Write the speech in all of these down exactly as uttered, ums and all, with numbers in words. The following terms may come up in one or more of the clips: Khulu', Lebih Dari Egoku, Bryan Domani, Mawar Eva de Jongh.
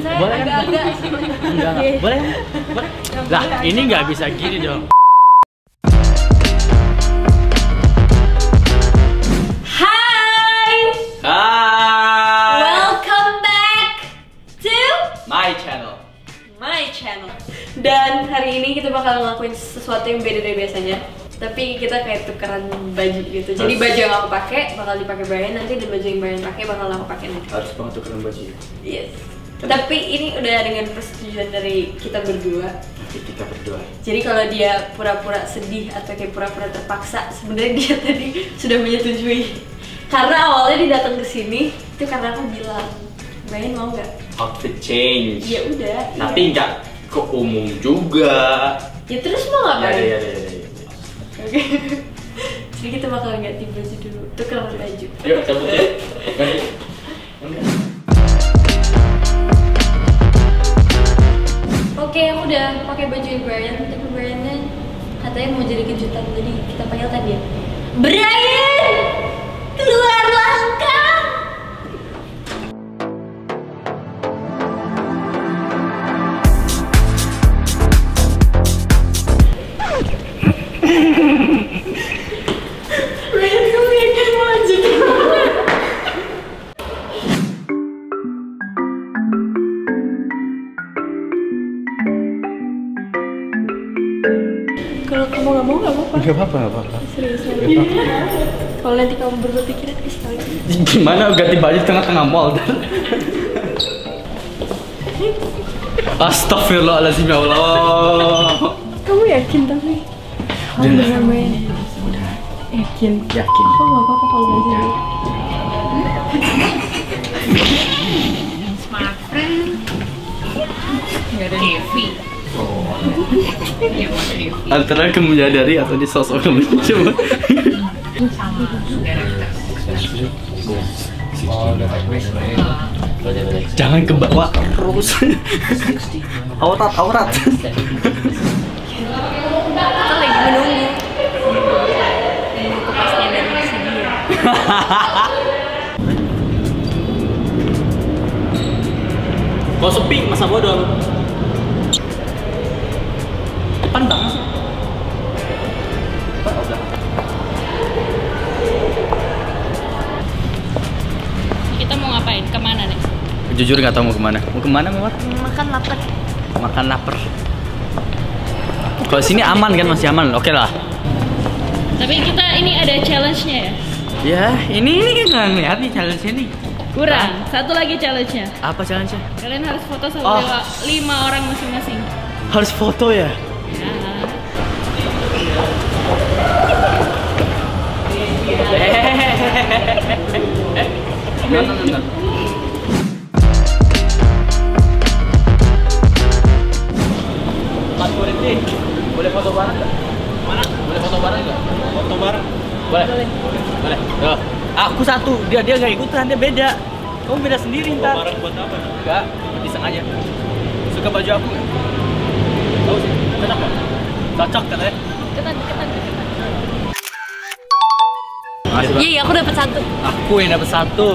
temen saya agak-agak sih. Enggak, enggak. Boleh? Boleh? Lah, ini nggak bisa gini dong. Hai! Hai! Welcome back to my channel. My channel. Dan hari ini kita bakal ngelakuin sesuatu yang beda dari biasanya. Tapi kita kayak tukeran baju gitu. Harus. Jadi baju yang aku pakai bakal dipakai Bryan nanti, dan baju yang Bryan pakai bakal aku pakai nanti. Harus banget tukeran baju. Yes. Karena tapi ini udah dengan persetujuan dari kita berdua. Kita berdua. Jadi kalau dia pura-pura sedih atau kayak pura-pura terpaksa, sebenarnya dia tadi sudah menyetujui. Karena awalnya dia datang ke sini itu karena aku bilang, Bryan mau nggak? Outfit change. Ya udah. Tapi nggak ya. Ke umum juga. Ya terus mau ngapain? Ya, ya, ya, ya. Oke, jadi kita bakal ganti baju dulu, tukeran baju. Yuk, cabut ya. Oke, aku udah pakai baju Bryan, tapi Bryan-nya katanya mau jadi kejutan, jadi kita panggil tadi ya. Bryan, keluarlah kau! Kalau kamu nggak mau nggak apa-apa. Nggak apa-apa, nggak apa-apa. Kalau nanti kamu berdua pikiran sekali. Gimana ganti baju tengah-tengah mall? Astagfirullahaladzim ya Allah. Kamu yakin tapi? Kamu udah namanya? Yakin? Yakin. Kamu nggak apa-apa kalau baju? Smart friend. Nggak ada Devi. Antara kamu menyadari atau di sosok kamu coba. Jangan ke bawah terus. Aurat, aurat. Kita lagi menunggu. Kau sepi masa bodoh. Depan banget sih. Depan atau belakang? Kita mau ngapain? Kemana nih? Jujur gak tau mau kemana. Mau kemana Mawar? Makan lapar. Makan lapar. Kalau sini aman kan? Masih aman. Oke lah. Tapi kita ini ada challenge-nya ya? Ya, ini ini gak ngeliat nih challenge-nya nih. Kurang. Satu lagi challenge-nya. Apa challenge-nya? Kalian harus foto sama dewa lima orang masing-masing. Harus foto ya? Mas Kuriti, boleh foto bareng nggak? Mana? Boleh foto bareng nggak? Foto bareng? Boleh. Boleh. Boleh. Aku satu, dia dia nggak ikutan, dia beda. Kamu beda sendiri ntar. Foto bareng buat apa? Nggak, iseng aja. Suka baju aku? Tahu sih, cocok nggak? Cocok katanya. Ketan, ketan, ketan. Iya, aku dapat satu. Aku yang dapat satu.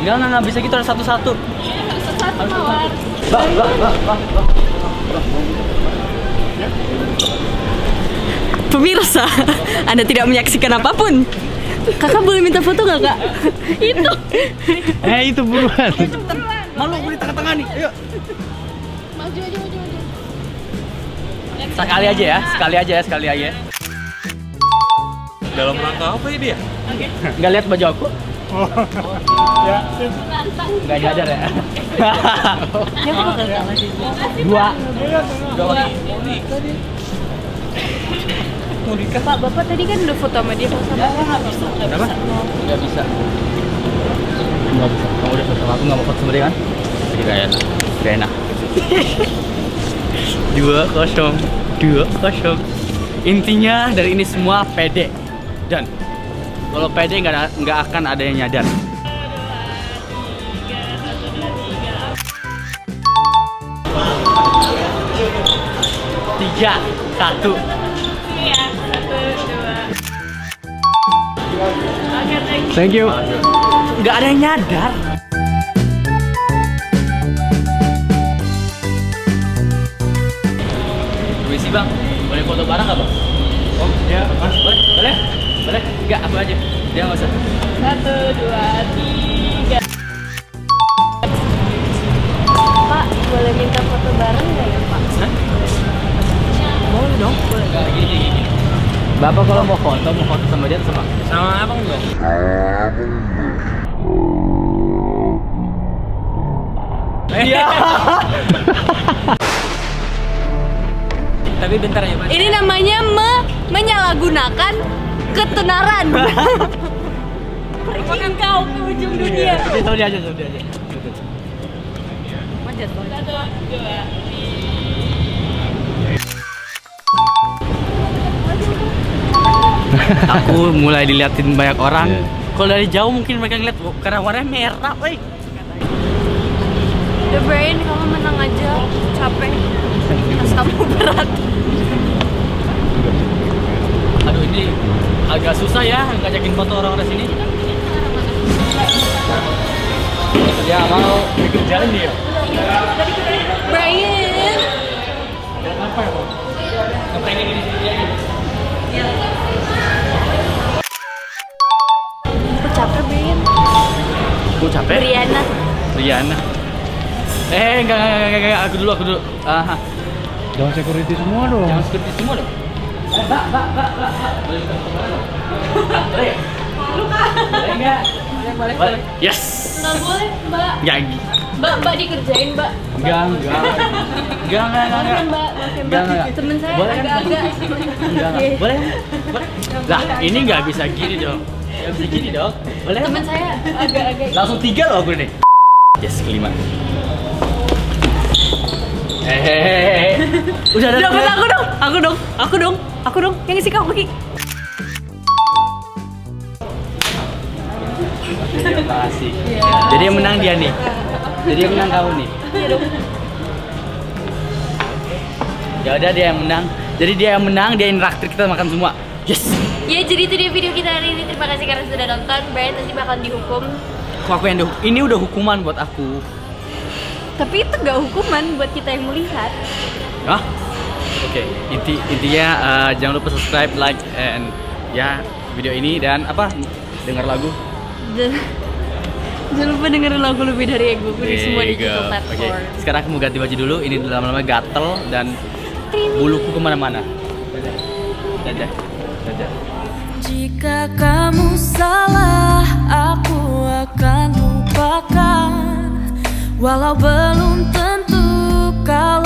Enggak, enggak, enggak bisa gitu, harus satu-satu. Iya, harus satu-satu, Mawar. Bah, bah, bah, bah, bah. Pemirsa, Anda tidak menyaksikan apapun. Kakak boleh minta foto nggak, Kak? Itu. Eh, itu buruan. Malu, beli tengah-tengah nih. Ayo. Maju, maju, maju, maju. Sekali aja ya, sekali aja ya, sekali aja. Dalam rangka apa ini ya? Nggak lihat baju aku? Oh, ya. Nggak nyadar ya? Dia mau kalah sih. Dua. Dua. Pak, Bapak tadi kan udah foto sama dia. Nggak bisa. Nggak bisa. Nggak bisa. Kamu udah foto sama aku, nggak mau foto sama dia kan? Jadi nggak enak. Nggak enak. Dua kosong. Dua kosong. Intinya dari ini semua pede. Dan kalau pede nggak nggak akan ada yang nyadar. Tiga, satu. Iya, satu, dua. Oke, thank you. Nggak ada yang nyadar. Bang, boleh foto bareng nggak Bang? Oh ya, Mas, boleh? Boleh? Boleh? Enggak, aku aja. Dia nggak usah. Satu, dua, tiga. Pak, boleh minta foto bareng nggak ya Pak? Hah? Boleh dong, boleh. Nah, gini, gini, gini. Bapak kalau mau foto, mau foto sama dia sama? Sama abang dong. Iya. Tapi bentar ya Mas. Ini namanya me menyalahgunakan ketenaran. Pergi kau ke ujung dunia. Tahu dia aja, tahu dia aja. Manjat banget. Satu, dua, tiga. Aku mulai diliatin banyak orang. Kalau dari jauh mungkin mereka ngeliat karena warnanya merah, woi. The Brain, kamu menang aja, capek. Kamu berat. Aduh, ini agak susah ya ngajakin foto orang-orang sini. Ya mau ikut jalan dia. Brian. Apa ya, Bang? Kepengen di sini aja. Iya. Aku capek, Brian. Aku capek. Briana. Briana. Eh, enggak enggak enggak enggak aku dulu, aku dulu. Aha. Jangan security semua dong. Jangan security semua dong. Eh, Mbak, Mbak, Mbak, Mbak, Mbak. Boleh kita kemana dong? Boleh ya? Malu kan? Boleh nggak? Boleh, boleh. Yes! Nggak boleh, Mbak. Nggak. Mbak, Mbak dikerjain, Mbak. Enggak, enggak. Enggak, enggak, enggak. Maafkan, Mbak. Maafkan, Mbak. Temen saya agak-agak. Enggak, enggak. Boleh? Boleh? Lah, ini nggak bisa gini dong. Nggak bisa gini dong. Boleh? Temen saya agak-agak. Langsung tiga loh aku nih. Yes, kelima. Hehehe. Udah ada. Udah, aku dong, aku dong, aku dong, aku dong. Yang isi kamu lagi. Jadi yang menang dia nih. Jadi yang menang kamu nih. Ya udah dia yang menang. Jadi dia yang menang, dia yang traktir kita makan semua. Yes. Ya jadi itu dia video kita hari ini. Terima kasih karena sudah nonton. Bryan nanti bakal dihukum. Kok aku yang dihukum? Ini udah hukuman buat aku. Tapi itu nggak hukuman buat kita yang melihat. Ah, oke. Okay. Inti intinya uh, jangan lupa subscribe, like, and ya video ini dan apa? Dengar lagu. Jangan lupa dengerin lagu Lebih Dari Egoku di semua digital platform. Oke. Okay. Sekarang aku mau ganti baju dulu. Ini lama-lama gatel dan buluku kemana-mana. Dadah. Dadah. Dadah. Jika kamu salah, aku akan lupakan. Walau belum tentu kau